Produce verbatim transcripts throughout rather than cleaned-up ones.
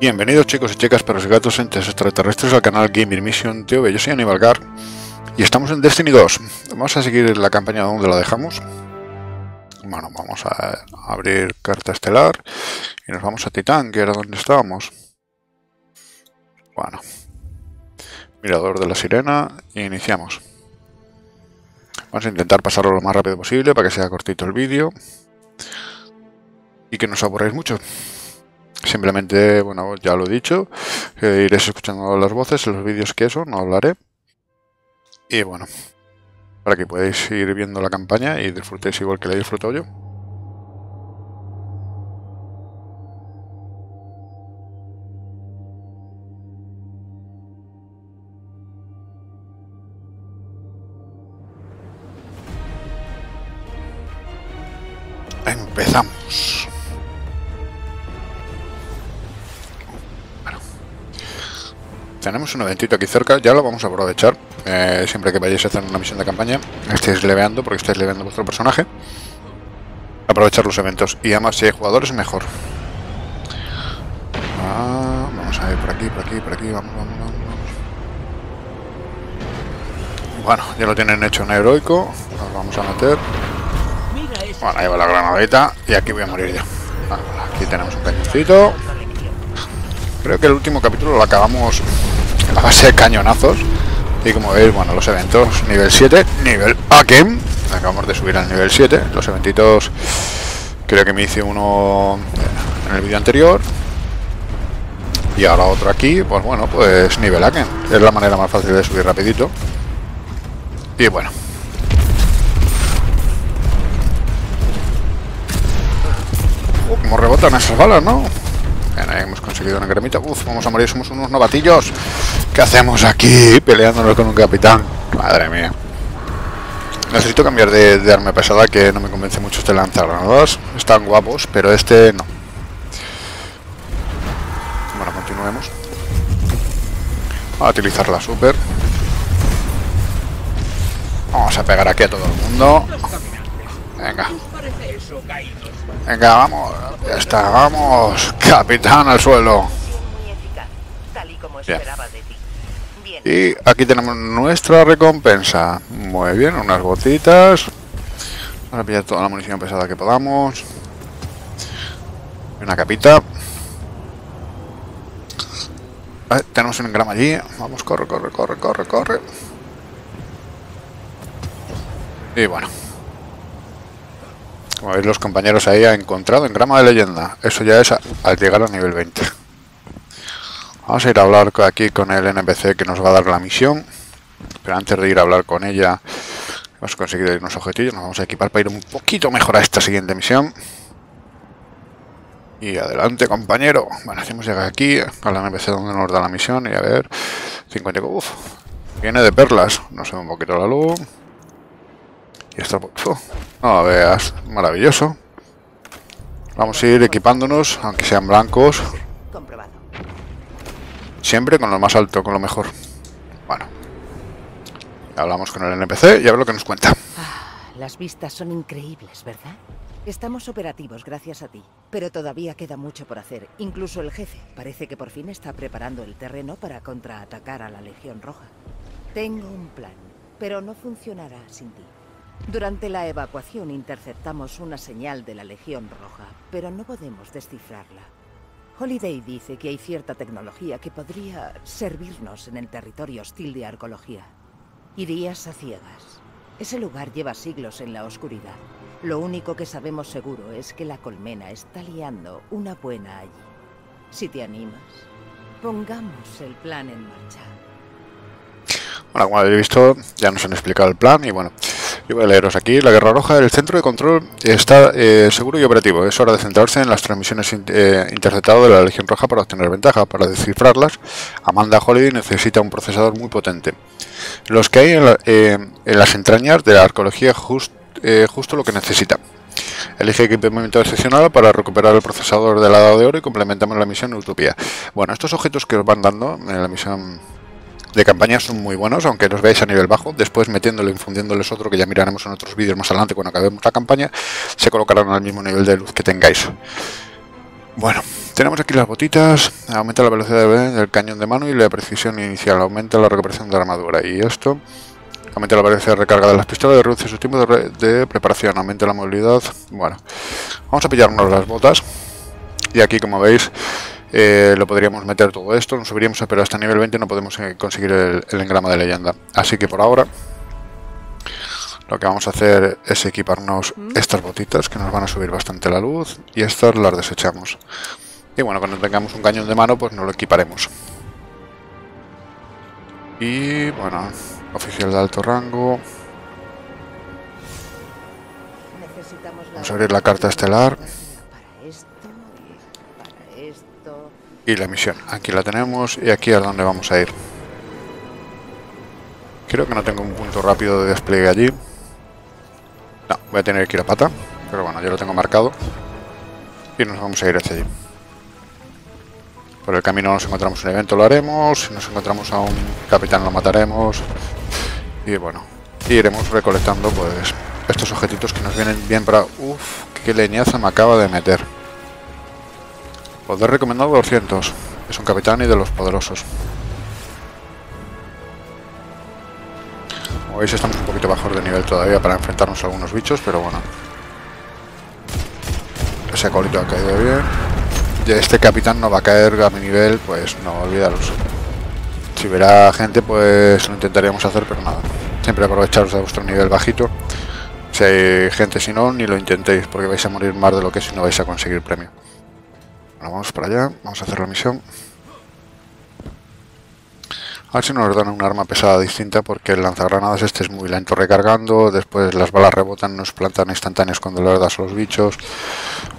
Bienvenidos chicos y chicas, perros y gatos, entes extraterrestres al canal Gaming Mission T V. Yo soy Aníbal Gar y estamos en Destiny dos. Vamos a seguir la campaña donde la dejamos. Bueno, vamos a abrir carta estelar y nos vamos a Titán, que era donde estábamos. Bueno, mirador de la sirena y iniciamos. Vamos a intentar pasarlo lo más rápido posible para que sea cortito el vídeo y que no os aburráis mucho. Simplemente, bueno, ya lo he dicho, eh, iréis escuchando las voces, los vídeos que eso, no hablaré. Y bueno, para que podáis ir viendo la campaña y disfrutéis igual que la he disfrutado yo. Empezamos. Tenemos un eventito aquí cerca, ya lo vamos a aprovechar. Eh, siempre que vayáis a hacer una misión de campaña, estáis leveando, porque estáis leveando vuestro personaje. Aprovechar los eventos. Y además, si hay jugadores, mejor. Ah, vamos a ir por aquí, por aquí, por aquí. Vamos, vamos, vamos, vamos. Bueno, ya lo tienen hecho en heroico. Nos vamos a meter. Bueno, ahí va la granadita. Y aquí voy a morir yo. Ah, aquí tenemos un cañoncito. Creo que el último capítulo lo acabamos en la base de cañonazos. Y como veis, bueno, los eventos nivel siete, nivel Akem. Acabamos de subir al nivel siete. Los eventitos, creo que me hice uno en el vídeo anterior. Y ahora otro aquí, pues bueno, pues nivel Akem. Es la manera más fácil de subir rapidito. Y bueno. Uh, como rebotan esas balas, ¿no? Bueno, hemos conseguido una cremita. Uf, vamos a morir, somos unos novatillos. ¿Qué hacemos aquí peleándonos con un capitán? Madre mía. Necesito cambiar de, de arma pesada, que no me convence mucho este lanzagranadas. Están guapos, pero este no. Bueno, continuemos. Vamos a utilizar la super. Vamos a pegar aquí a todo el mundo. Venga. Venga, vamos, ya está, vamos, capitán al suelo. Bien. Y aquí tenemos nuestra recompensa. Muy bien, unas gotitas. Vamos a pillar toda la munición pesada que podamos. Una capita. A ver, tenemos un engrama allí. Vamos, corre, corre, corre, corre, corre. Y bueno. Como veis, los compañeros ahí han encontrado engrama de leyenda. Eso ya es a, al llegar al nivel veinte. Vamos a ir a hablar aquí con el N P C que nos va a dar la misión. Pero antes de ir a hablar con ella, hemos conseguido unos objetivos. Nos vamos a equipar para ir un poquito mejor a esta siguiente misión. Y adelante, compañero. Bueno, hemos llegado aquí al N P C donde nos da la misión. Y a ver, cincuenta. Uf, viene de perlas. Nos sube un poquito la luz. Y esto, oh, no lo veas, maravilloso. Vamos a ir equipándonos, aunque sean blancos. Siempre con lo más alto, con lo mejor. Bueno. Hablamos con el N P C y a ver lo que nos cuenta. Ah, las vistas son increíbles, ¿verdad? Estamos operativos gracias a ti, pero todavía queda mucho por hacer. Incluso el jefe parece que por fin está preparando el terreno para contraatacar a la Legión Roja. Tengo un plan, pero no funcionará sin ti. Durante la evacuación interceptamos una señal de la Legión Roja, pero no podemos descifrarla. Holiday dice que hay cierta tecnología que podría servirnos en el territorio hostil de Arcología. Irías a ciegas. Ese lugar lleva siglos en la oscuridad. Lo único que sabemos seguro es que la colmena está liando una buena allí. Si te animas, pongamos el plan en marcha. Bueno, como habéis visto, ya nos han explicado el plan y bueno... Yo voy a leeros aquí. La Guerra Roja, el centro de control está eh, seguro y operativo. Es hora de centrarse en las transmisiones in eh, interceptadas de la Legión Roja para obtener ventaja. Para descifrarlas, Amanda Holiday necesita un procesador muy potente. Los que hay en, la, eh, en las entrañas de la arqueología just, eh, justo lo que necesita. Elige equipamiento excepcional para recuperar el procesador de la edad de oro y complementamos la misión Utopía. Bueno, estos objetos que os van dando en la misión... de campaña son muy buenos, aunque los veáis a nivel bajo. Después metiéndole, infundiéndoles otro, que ya miraremos en otros vídeos más adelante cuando acabemos la campaña, se colocarán al mismo nivel de luz que tengáis. Bueno, Tenemos aquí las botitas, aumenta la velocidad del cañón de mano y la precisión inicial, aumenta la recuperación de la armadura y esto, aumenta la velocidad de recarga de las pistolas, reduce su tiempo de, de preparación, aumenta la movilidad. Bueno, vamos a pillarnos las botas y aquí, como veis, eh, lo podríamos meter todo esto, nos subiríamos, pero hasta nivel veinte no podemos conseguir el, el engrama de leyenda, así que por ahora lo que vamos a hacer es equiparnos estas botitas que nos van a subir bastante la luz y estas las desechamos. Y bueno, cuando tengamos un cañón de mano, pues nos lo equiparemos. Y bueno, oficial de alto rango. Vamos a abrir la carta estelar. Y la misión, aquí la tenemos y aquí es donde vamos a ir. Creo que no tengo un punto rápido de despliegue allí. No, voy a tener que ir a pata, pero bueno, yo lo tengo marcado. Y nos vamos a ir hacia allí. Por el camino nos encontramos un evento, lo haremos. Si nos encontramos a un capitán, lo mataremos. Y bueno, iremos recolectando pues estos objetitos que nos vienen bien para... Uf, qué leñaza me acaba de meter. Poder recomendado doscientos. Es un capitán y de los poderosos. Como veis, estamos un poquito bajos de nivel todavía para enfrentarnos a algunos bichos, pero bueno. Ese colito ha caído bien. Este capitán no va a caer a mi nivel, pues no, olvidaros. Si verá gente, pues lo intentaríamos hacer, pero nada. Siempre aprovecharos de vuestro nivel bajito. Si hay gente, si no, ni lo intentéis, porque vais a morir más de lo que si no vais a conseguir premio. Bueno, vamos para allá, vamos a hacer la misión. A ver si nos dan un arma pesada distinta, porque el lanzagranadas este es muy lento recargando, después las balas rebotan, nos plantan instantáneos cuando le das a los bichos.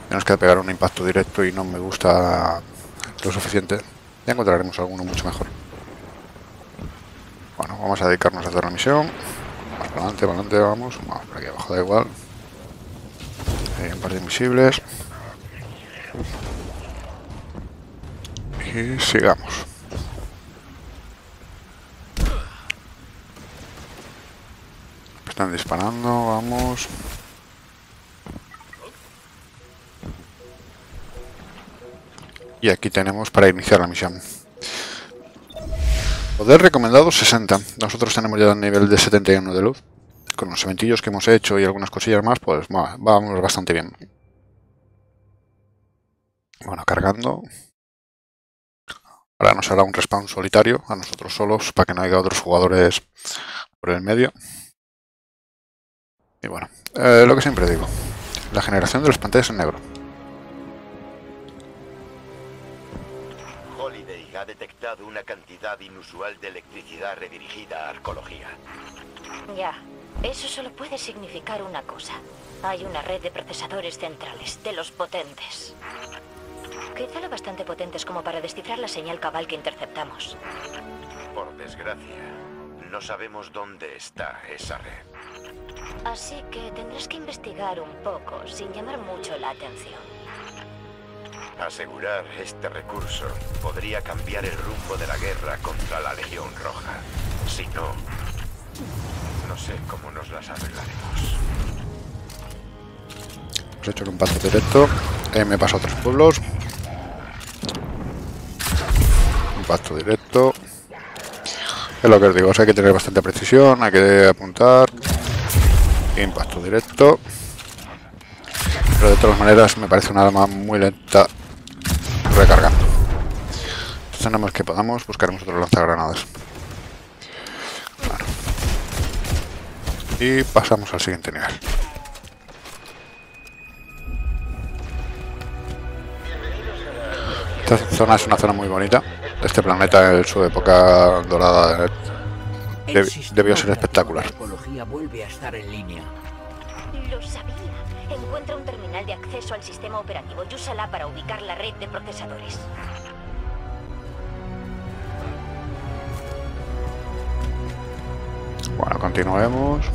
Tenemos que pegar un impacto directo y no me gusta lo suficiente. Ya encontraremos alguno mucho mejor. Bueno, vamos a dedicarnos a hacer la misión. Vamos para adelante, para adelante, vamos. Vamos por aquí abajo, da igual. Hay un par de invisibles. Y sigamos. Están disparando, vamos. Y aquí tenemos para iniciar la misión. Poder recomendado sesenta. Nosotros tenemos ya el nivel de setenta y uno de luz. Con los eventillos que hemos hecho y algunas cosillas más, pues bueno, vamos bastante bien. Bueno, cargando. Ahora nos hará un respawn solitario a nosotros solos para que no haya otros jugadores por el medio. Y bueno, eh, lo que siempre digo, la generación de las pantallas en negro. Holiday ha detectado una cantidad inusual de electricidad redirigida a arqueología. Ya, eso solo puede significar una cosa. Hay una red de procesadores centrales, de los potentes. Quizá lo bastante potentes como para descifrar la señal cabal que interceptamos. Por desgracia, no sabemos dónde está esa red. Así que tendrás que investigar un poco, sin llamar mucho la atención. Asegurar este recurso podría cambiar el rumbo de la guerra contra la Legión Roja. Si no, no sé cómo nos las arreglaremos. Hemos hecho un paso directo. Eh, me he pasado tres pueblos. Un paso directo. Es lo que os digo, o sea, hay que tener bastante precisión, hay que apuntar. Impacto directo. Pero de todas maneras me parece una arma muy lenta recargando. Entonces nada más que podamos buscaremos otro lanzagranadas. Bueno. Y pasamos al siguiente nivel. Esta zona es una zona muy bonita. Este planeta en su época dorada de debió ser espectacular. La vuelve a estar en línea. Lo sabía. Encuentra un terminal de acceso al sistema operativo y úsala para ubicar la red de procesadores. Bueno, continuemos.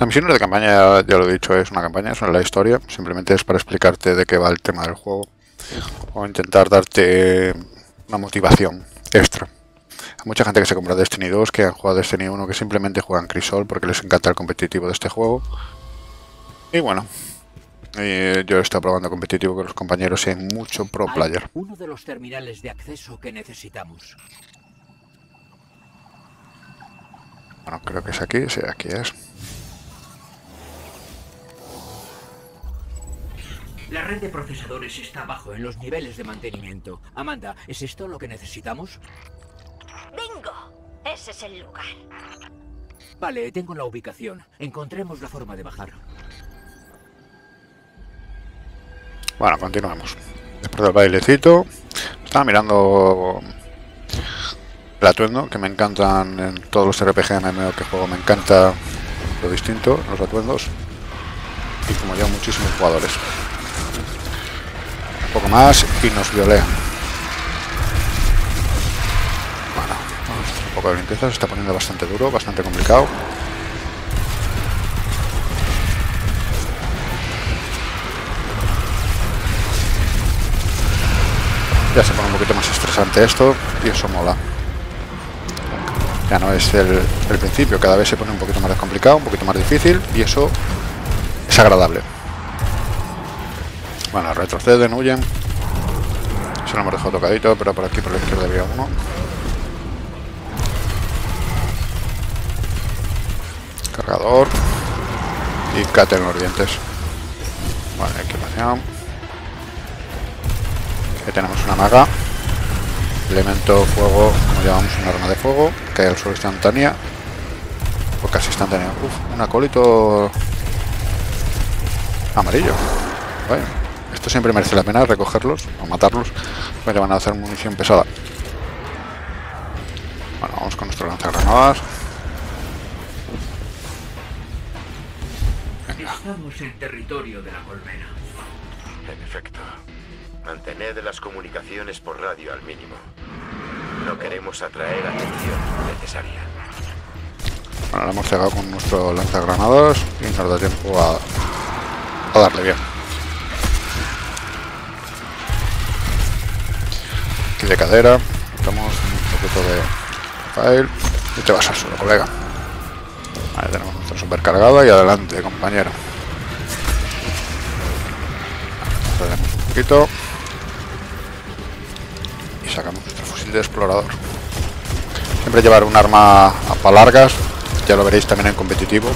La misión de campaña, ya lo he dicho, es una campaña, es la historia. Simplemente es para explicarte de qué va el tema del juego o intentar darte una motivación extra. Mucha gente que se compra Destiny dos, que han jugado Destiny uno, que simplemente juegan Crisol porque les encanta el competitivo de este juego. Y bueno, Eh, yo he estado probando competitivo con los compañeros y hay mucho pro player. Uno de los terminales de acceso que necesitamos. Bueno, creo que es aquí, sí, aquí es. La red de procesadores está abajo en los niveles de mantenimiento. Amanda, ¿es esto lo que necesitamos? Bingo, ese es el lugar. Vale, tengo la ubicación. Encontremos la forma de bajar. Bueno, continuamos. Después del bailecito, estaba mirando el atuendo, que me encantan en todos los R P G M M O que juego. Me encanta lo distinto, los atuendos. Y como ya muchísimos jugadores. Un poco más y nos violean. Bueno, vamos a hacer un poco de limpieza. Se está poniendo bastante duro, bastante complicado. Ya se pone un poquito más estresante esto y eso mola. Ya no es el, el principio, cada vez se pone un poquito más complicado, un poquito más difícil y eso es agradable. Bueno, retroceden, huyen. Se lo hemos dejado tocadito, pero por aquí por la izquierda había uno. Cargador. Y cate en los dientes. Vale, equipación. Aquí tenemos una maga. Elemento fuego, como llamamos, un arma de fuego. Cae al suelo instantánea. O casi instantánea. Uf, un acólito amarillo. Vale. Esto siempre merece la pena recogerlos o matarlos, porque van a hacer munición pesada. Bueno, vamos con nuestro lanzagranadas. Venga. Estamos en territorio de la colmena. En efecto. Mantened las comunicaciones por radio al mínimo. No queremos atraer atención innecesaria. Bueno, la hemos cegado con nuestro lanzagranadas y nos da tiempo a, a darle bien. Aquí de cadera, quitamos un poquito de file y te vas al suelo, colega. Vale, tenemos nuestra supercargada y adelante, compañero. Cedemos un poquito y sacamos nuestro fusil de explorador. Siempre llevar un arma a palargas, ya lo veréis también en competitivo,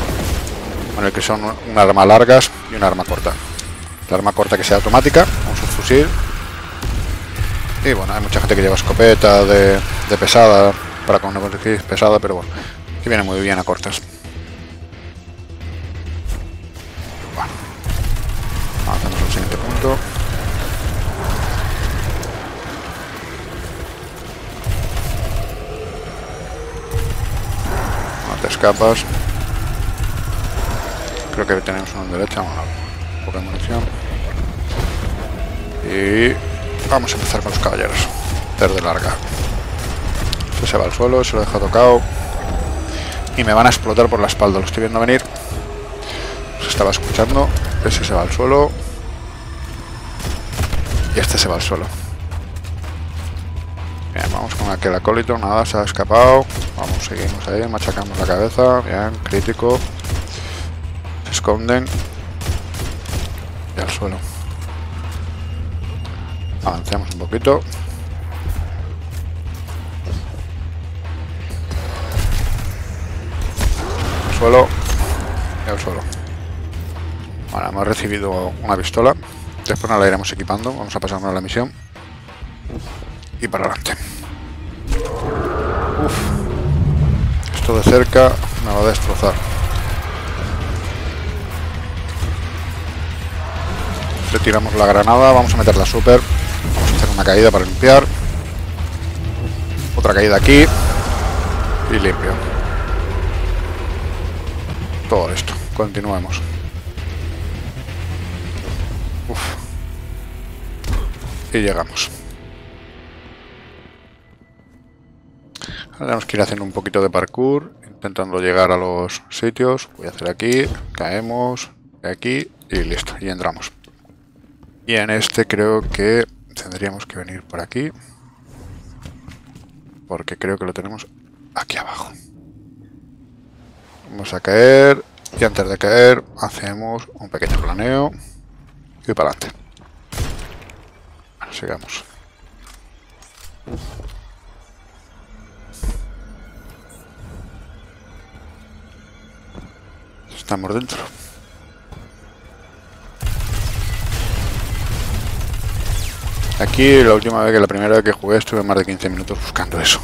con el que son un arma largas y un arma corta. La arma corta que sea automática, un subfusil. Y bueno, hay mucha gente que lleva escopeta de, de pesada, para cuando es pesada, pero bueno, que viene muy bien a cortas. Bueno, avanzamos al siguiente punto. No te escapas. Creo que tenemos uno en derecha, bueno, poca munición. Y... vamos a empezar con los caballeros. Desde larga. Este se va al suelo, se lo deja tocado. Y me van a explotar por la espalda. Lo estoy viendo venir. Se estaba escuchando. Ese se va al suelo. Y este se va al suelo. Bien, vamos con aquel acólito. Nada, se ha escapado. Vamos, seguimos ahí. Machacamos la cabeza. Bien, crítico. Se esconden. Y al suelo. Avancemos un poquito. Al suelo. Y al suelo. Ahora hemos recibido una pistola. Después nos la iremos equipando. Vamos a pasarnos a la misión. Y para adelante. Uf. Esto de cerca me va a destrozar. Retiramos la granada. Vamos a meter la super. Vamos a hacer una caída para limpiar. Otra caída aquí. Y limpio. Todo esto. Continuemos. Uf. Y llegamos. Ahora tenemos que ir haciendo un poquito de parkour. Intentando llegar a los sitios. Voy a hacer aquí. Caemos. Aquí. Y listo. Y entramos. Y en este creo que... tendríamos que venir por aquí, porque creo que lo tenemos aquí abajo. Vamos a caer y antes de caer hacemos un pequeño planeo. y para adelante. Bueno, sigamos. Estamos dentro. Aquí la última vez que la primera vez que jugué estuve más de quince minutos buscando eso.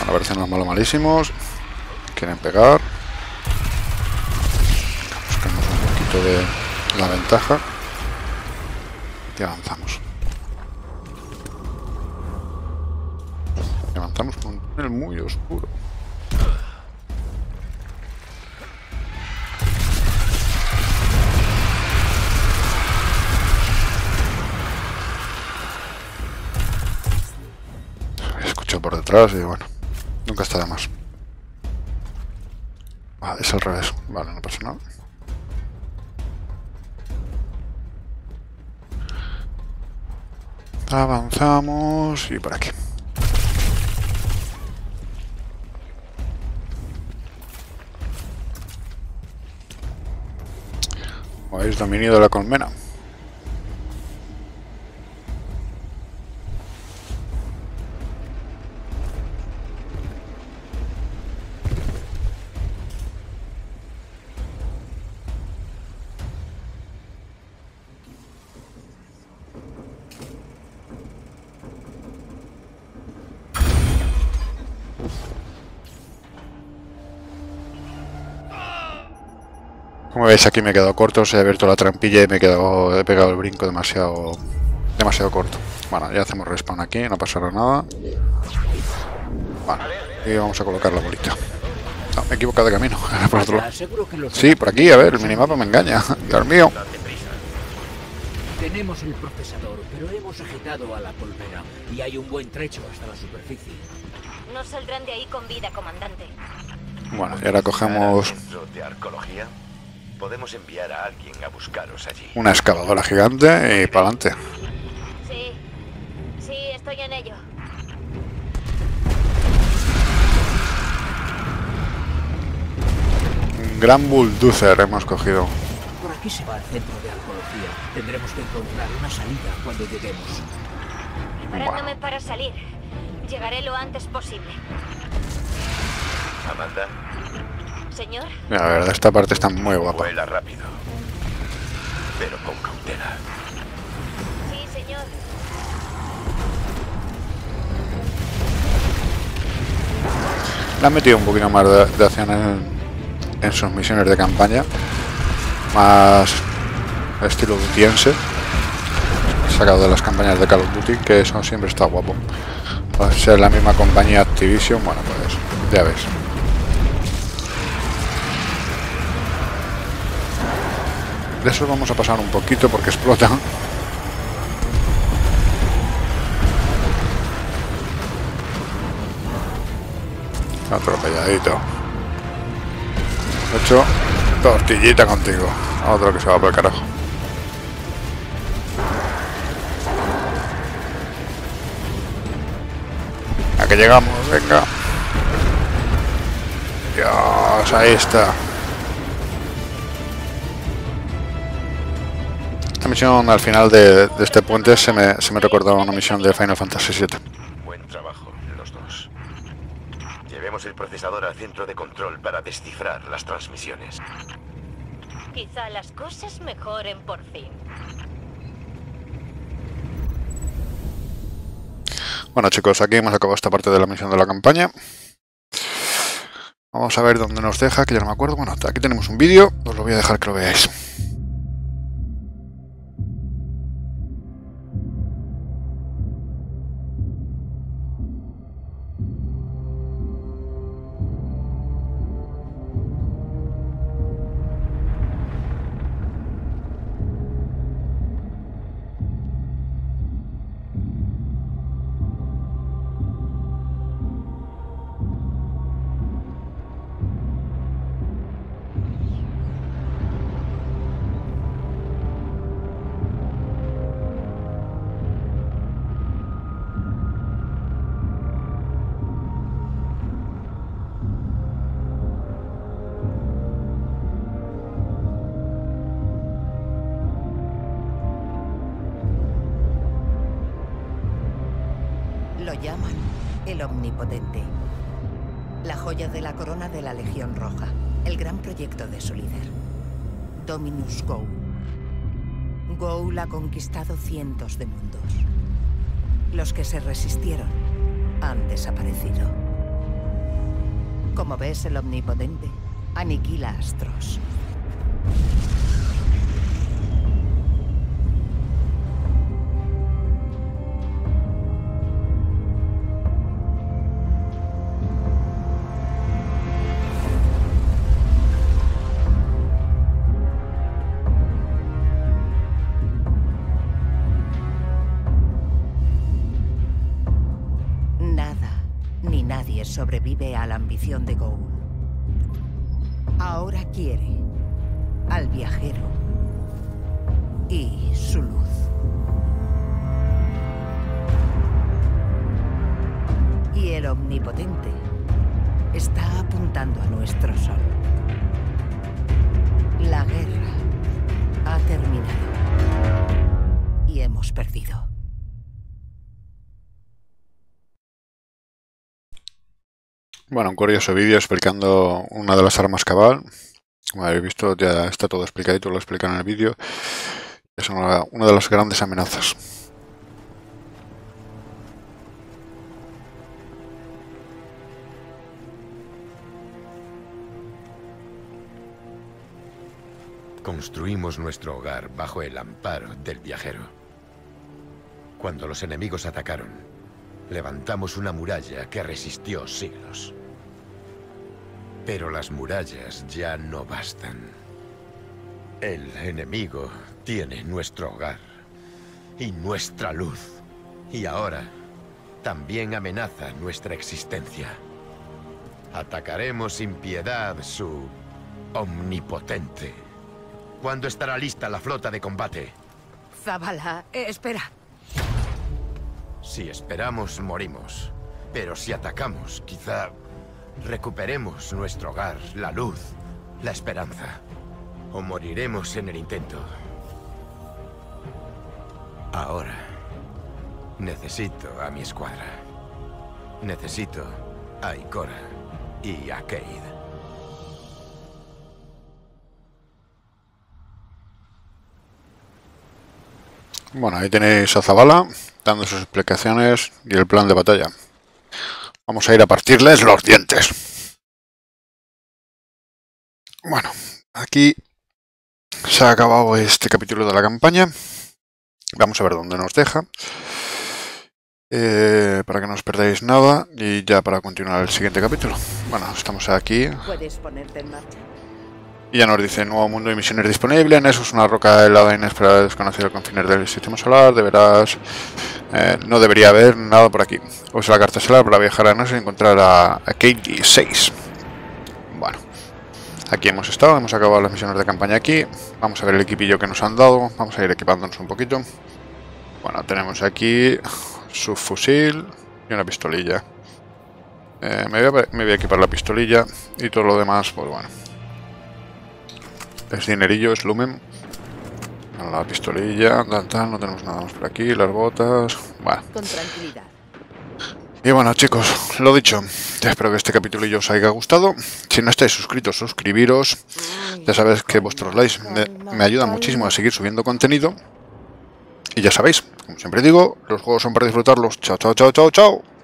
Ahora aparecen los malos malísimos. Quieren pegar. Buscamos un poquito de la ventaja. Y avanzamos. Levantamos con un túnel muy oscuro. Por detrás y bueno, nunca está de más. Ah, es al revés, vale, no pasa nada. Avanzamos y por aquí. ¿Habéis dominado la colmena? Como veis, aquí me he quedado corto, os he abierto la trampilla y me he quedado, he pegado el brinco demasiado demasiado corto. Bueno, ya hacemos respawn aquí, no pasará nada. Vale, y vamos a colocar la bolita. No, me he equivocado de camino. Por otro lado. Sí, por aquí, a ver, el minimapa me engaña. Dios mío. Tenemos el procesador, pero hemos agitado a la colmena y hay un buen trecho hasta la superficie. No saldrán de ahí con vida, comandante. Bueno, y ahora cogemos... Podemos enviar a alguien a buscaros allí. Una excavadora gigante y para adelante. Sí, sí, estoy en ello. Un gran bulldozer hemos cogido. Por aquí se va el centro de arqueología. Tendremos que encontrar una salida cuando lleguemos. Preparándome wow. para salir. Llegaré lo antes posible. Amanda. Señor. La verdad, esta parte está muy guapa. Vuela rápido, pero con cautela. Sí, señor. Le han metido un poquito más de, de acción en, en sus misiones de campaña, más estilo dutiense, sacado de las campañas de Call of Duty, que eso siempre está guapo. Al ser la misma compañía Activision, bueno, pues ya ves. De eso vamos a pasar un poquito porque explota. Atropelladito. Hecho tortillita contigo. Otro que se va por el carajo. A que llegamos, venga. Dios, ahí está. Esta misión al final de, de este puente se me, se me recordaba una misión de Final Fantasy siete. Buen trabajo, los dos. Llevemos el procesador al centro de control para descifrar las transmisiones. Quizá las cosas mejoren por fin. Bueno, chicos, aquí hemos acabado esta parte de la misión de la campaña. Vamos a ver dónde nos deja, que ya no me acuerdo. Bueno, hasta aquí tenemos un vídeo, os lo voy a dejar que lo veáis. llaman el Omnipotente, la joya de la corona de la Legión Roja, el gran proyecto de su líder, Dominus Ghaul. Ghaul ha conquistado cientos de mundos. Los que se resistieron han desaparecido. Como ves, el Omnipotente aniquila astros. Sobrevive a la ambición de Ghaul. Ahora quiere al viajero y su luz. Y el Omnipotente está apuntando a nuestro sol. La guerra ha terminado y hemos perdido. Bueno, un curioso vídeo explicando una de las armas cabal. Como habéis visto, ya está todo explicadito, lo explican en el vídeo. Es una, una de las grandes amenazas. Construimos nuestro hogar bajo el amparo del viajero. Cuando los enemigos atacaron, levantamos una muralla que resistió siglos. Pero las murallas ya no bastan. El enemigo tiene nuestro hogar y nuestra luz. Y ahora también amenaza nuestra existencia. Atacaremos sin piedad su Omnipotente. ¿Cuándo estará lista la flota de combate? Zavala, eh, espera. Si esperamos, morimos. Pero si atacamos, quizá recuperemos nuestro hogar, la luz, la esperanza. O moriremos en el intento. Ahora, necesito a mi escuadra. Necesito a Ikora y a Cayde. Bueno, ahí tenéis a Zavala dando sus explicaciones y el plan de batalla. Vamos a ir a partirles los dientes. Bueno, aquí se ha acabado este capítulo de la campaña. Vamos a ver dónde nos deja. Eh, para que no os perdáis nada y ya para continuar el siguiente capítulo. Bueno, estamos aquí. Puedes ponerte en marcha. Y ya nos dice, nuevo mundo y misiones disponibles. Neso es una roca helada inesperada desconocida al confines del sistema solar. Deberás... Eh, no debería haber nada por aquí. Usa la carta solar para viajar a Neso y encontrar a, a Cayde seis. Bueno, aquí hemos estado, hemos acabado las misiones de campaña aquí. Vamos a ver el equipillo que nos han dado. Vamos a ir equipándonos un poquito. Bueno, tenemos aquí subfusil y una pistolilla. Eh, me, voy a, me voy a equipar la pistolilla y todo lo demás, pues bueno. Es dinerillo, es lumen. La pistolilla, tal, tal, no tenemos nada más por aquí, las botas. Bueno. Con tranquilidad. Y bueno, chicos, lo dicho. Espero que este capitulillo os haya gustado. Si no estáis suscritos, suscribiros. Ya sabéis que vuestros likes me, me ayudan muchísimo a seguir subiendo contenido. Y ya sabéis, como siempre digo, los juegos son para disfrutarlos. Chao, chao, chao, chao, chao.